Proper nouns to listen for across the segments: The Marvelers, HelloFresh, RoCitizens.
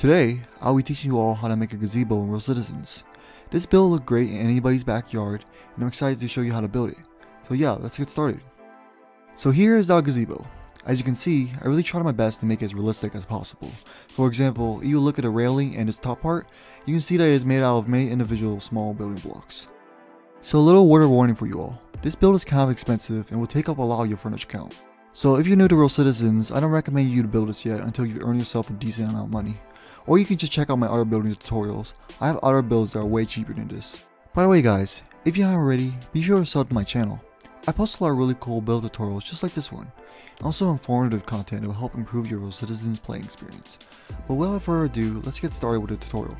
Today, I'll be teaching you all how to make a gazebo in RoCitizens. This build will look great in anybody's backyard, and I'm excited to show you how to build it. So yeah, let's get started. So here is our gazebo. As you can see, I really tried my best to make it as realistic as possible. For example, if you look at the railing and its top part, you can see that it is made out of many individual small building blocks. So a little word of warning for you all. This build is kind of expensive and will take up a lot of your furniture count. So if you're new to RoCitizens, I don't recommend you to build this yet until you've earned yourself a decent amount of money. Or you can just check out my other building tutorials. I have other builds that are way cheaper than this. By the way guys, if you haven't already, be sure to sub to my channel. I post a lot of really cool build tutorials just like this one, and also informative content that will help improve your RoCitizens playing experience. But without further ado, let's get started with the tutorial.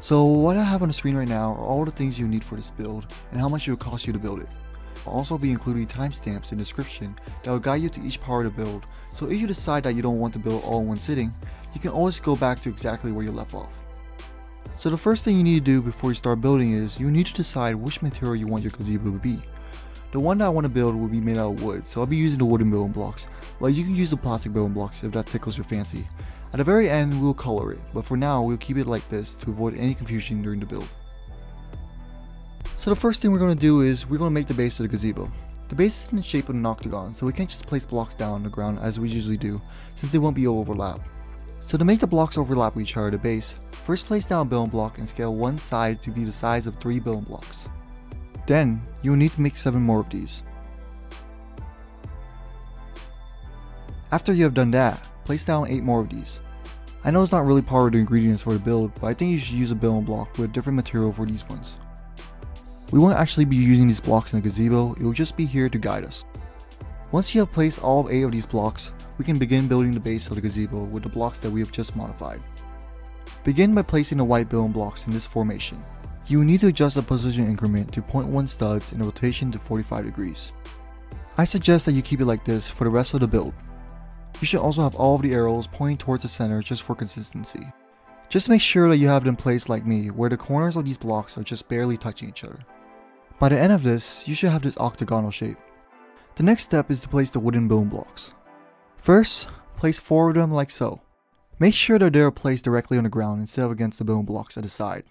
So what I have on the screen right now are all the things you need for this build and how much it will cost you to build it. I'll also be including timestamps in the description that will guide you to each part of the build, so if you decide that you don't want to build all in one sitting, you can always go back to exactly where you left off. So the first thing you need to do before you start building is you need to decide which material you want your gazebo to be. The one that I want to build will be made out of wood, so I'll be using the wooden building blocks, but you can use the plastic building blocks if that tickles your fancy. At the very end, we'll color it, but for now, we'll keep it like this to avoid any confusion during the build. So the first thing we're going to do is we're going to make the base of the gazebo. The base is in the shape of an octagon, so we can't just place blocks down on the ground as we usually do, since they won't be overlapped. So to make the blocks overlap with each other at the base, first place down a building block and scale one side to be the size of 3 building blocks. Then, you will need to make 7 more of these. After you have done that, place down 8 more of these. I know it's not really part of the ingredients for the build, but I think you should use a building block with a different material for these ones. We won't actually be using these blocks in the gazebo, it will just be here to guide us. Once you have placed all 8 of these blocks, we can begin building the base of the gazebo with the blocks that we have just modified. Begin by placing the white building blocks in this formation. You will need to adjust the position increment to 0.1 studs and the rotation to 45 degrees. I suggest that you keep it like this for the rest of the build. You should also have all of the arrows pointing towards the center just for consistency. Just make sure that you have them placed like me, where the corners of these blocks are just barely touching each other. By the end of this, you should have this octagonal shape. The next step is to place the wooden building blocks. First, place 4 of them like so. Make sure that they are placed directly on the ground instead of against the building blocks at the side.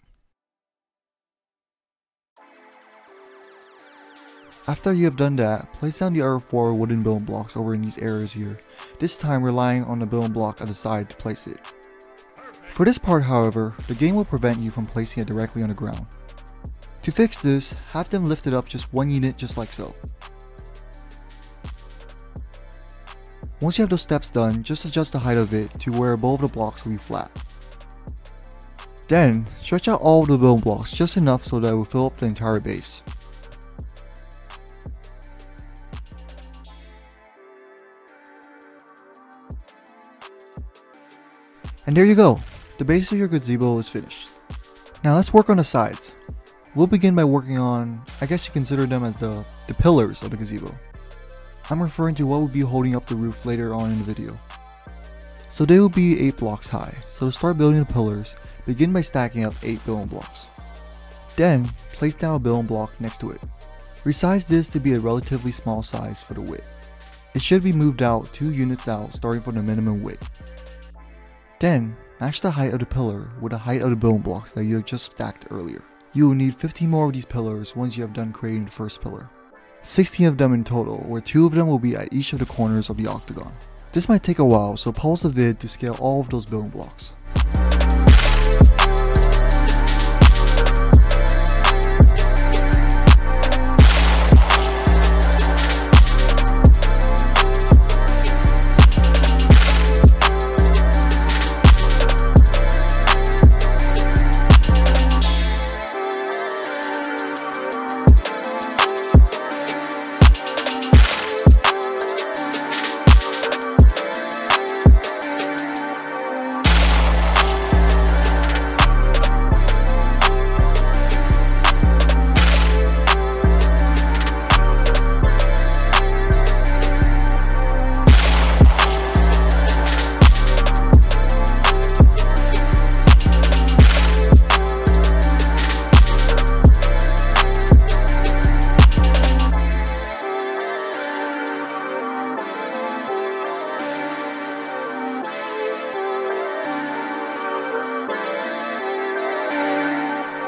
After you have done that, place down the other 4 wooden building blocks over in these areas here, this time relying on the building block at the side to place it. For this part however, the game will prevent you from placing it directly on the ground. To fix this, have them lifted up just 1 unit just like so. Once you have those steps done, just adjust the height of it to where both of the blocks will be flat. Then, stretch out all of the building blocks just enough so that it will fill up the entire base. And there you go, the base of your gazebo is finished. Now let's work on the sides. We'll begin by working on, I guess you consider them as the pillars of the gazebo. I'm referring to what will be holding up the roof later on in the video. So they will be 8 blocks high, so to start building the pillars, begin by stacking up 8 building blocks. Then, place down a building block next to it. Resize this to be a relatively small size for the width. It should be moved out 2 units out starting from the minimum width. Then, match the height of the pillar with the height of the building blocks that you have just stacked earlier. You will need 15 more of these pillars once you have done creating the first pillar. 16 of them in total, where 2 of them will be at each of the corners of the octagon. This might take a while, so pause the vid to scale all of those building blocks.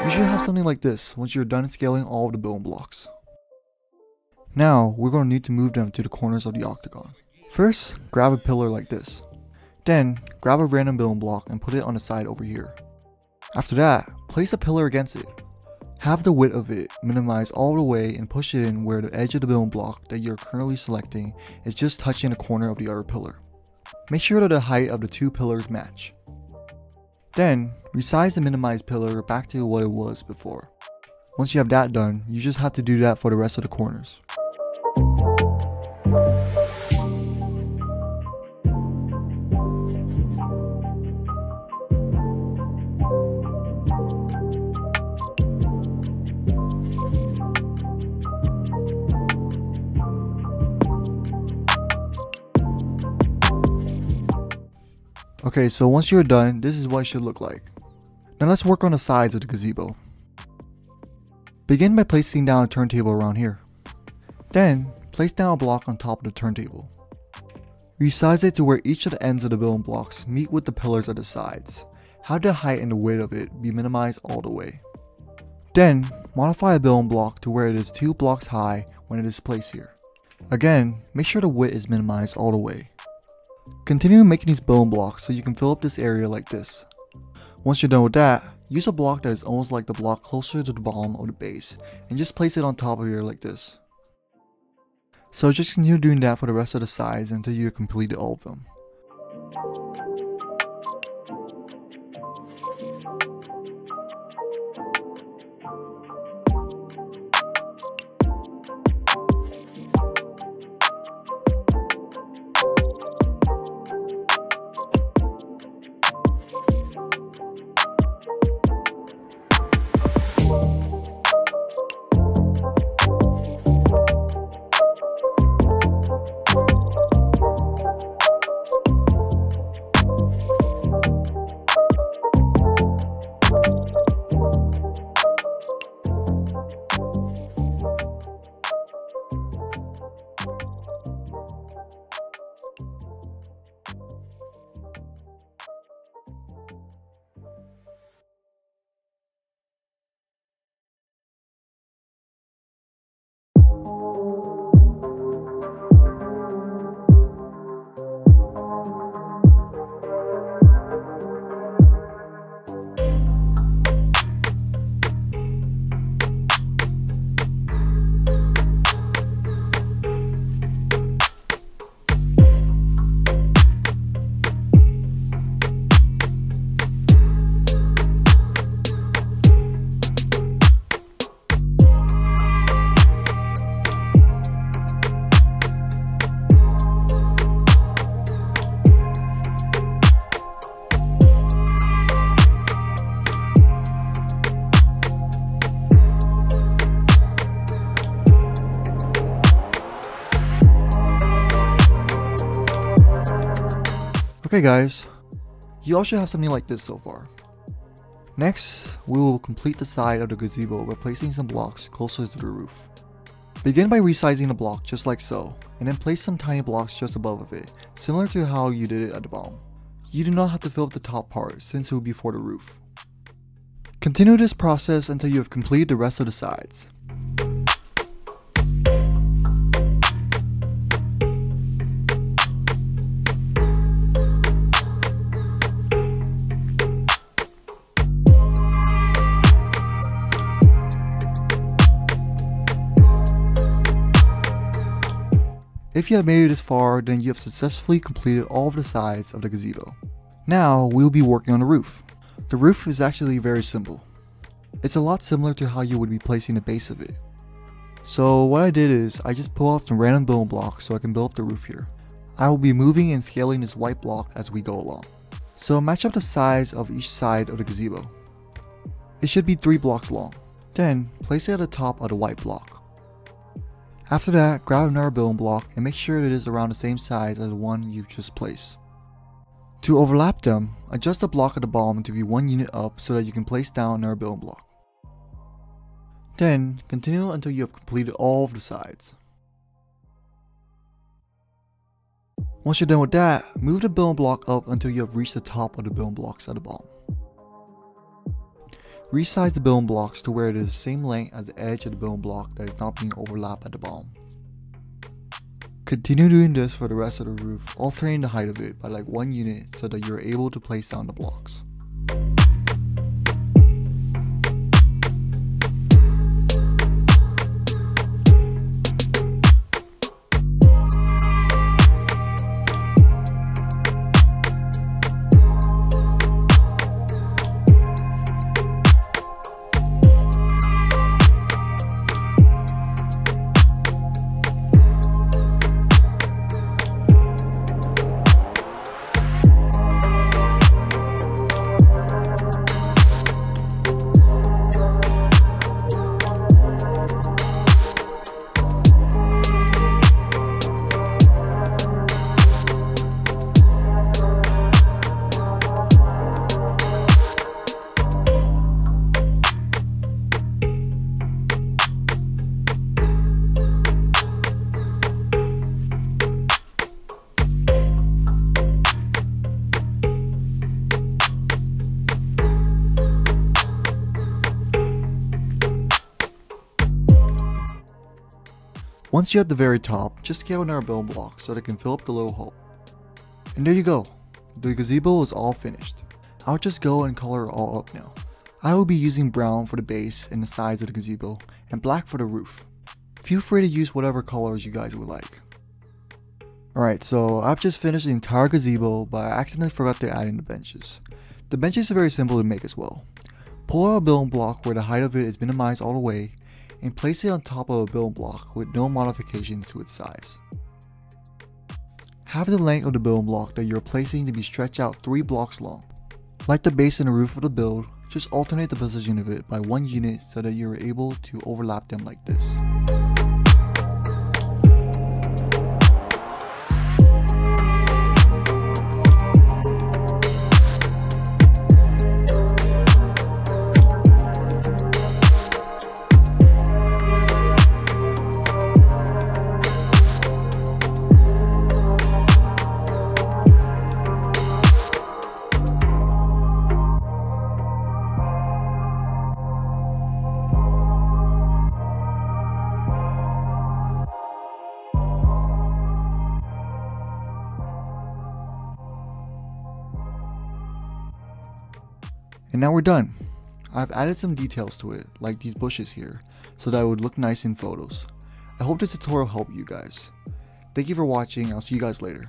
You should have something like this once you're done scaling all of the building blocks. Now, we're going to need to move them to the corners of the octagon. First, grab a pillar like this. Then, grab a random building block and put it on the side over here. After that, place a pillar against it. Have the width of it minimized all the way and push it in where the edge of the building block that you're currently selecting is just touching the corner of the other pillar. Make sure that the height of the two pillars match. Then, resize the minimized pillar back to what it was before. Once you have that done, you just have to do that for the rest of the corners. Okay, so once you're done, this is what it should look like. Now let's work on the sides of the gazebo. Begin by placing down a turntable around here. Then, place down a block on top of the turntable. Resize it to where each of the ends of the building blocks meet with the pillars at the sides. Have the height and the width of it be minimized all the way. Then, modify a building block to where it is 2 blocks high when it is placed here. Again, make sure the width is minimized all the way. Continue making these building blocks so you can fill up this area like this. Once you're done with that, use a block that is almost like the block closer to the bottom of the base and just place it on top of here like this. So just continue doing that for the rest of the sides until you have completed all of them. Okay guys, you all should have something like this so far. Next, we will complete the side of the gazebo by placing some blocks closer to the roof. Begin by resizing the block just like so, and then place some tiny blocks just above of it, similar to how you did it at the bottom. You do not have to fill up the top part since it will be for the roof. Continue this process until you have completed the rest of the sides. If you have made it this far, then you have successfully completed all of the sides of the gazebo. Now, we will be working on the roof. The roof is actually very simple. It's a lot similar to how you would be placing the base of it. So what I did is, I just pull out some random building blocks so I can build up the roof here. I will be moving and scaling this white block as we go along. So match up the size of each side of the gazebo. It should be 3 blocks long. Then, place it at the top of the white block. After that, grab another building block and make sure that it is around the same size as the one you just placed. To overlap them, adjust the block at the bottom to be 1 unit up so that you can place down another building block. Then, continue until you have completed all of the sides. Once you're done with that, move the building block up until you have reached the top of the building blocks at the bottom. Resize the building blocks to where it is the same length as the edge of the building block that is not being overlapped at the bottom. Continue doing this for the rest of the roof, altering the height of it by like 1 unit so that you're able to place down the blocks. Once you're at the very top, just scale another building block so that it can fill up the little hole. And there you go, the gazebo is all finished. I'll just go and color it all up now. I will be using brown for the base and the sides of the gazebo, and black for the roof. Feel free to use whatever colors you guys would like. Alright, so I've just finished the entire gazebo, but I accidentally forgot to add in the benches. The benches are very simple to make as well. Pull out a building block where the height of it is minimized all the way, and place it on top of a building block with no modifications to its size. Have the length of the building block that you're placing to be stretched out 3 blocks long. Like the base and the roof of the build, just alternate the position of it by 1 unit so that you're able to overlap them like this. And now we're done. I've added some details to it, like these bushes here, so that it would look nice in photos. I hope this tutorial helped you guys. Thank you for watching, I'll see you guys later.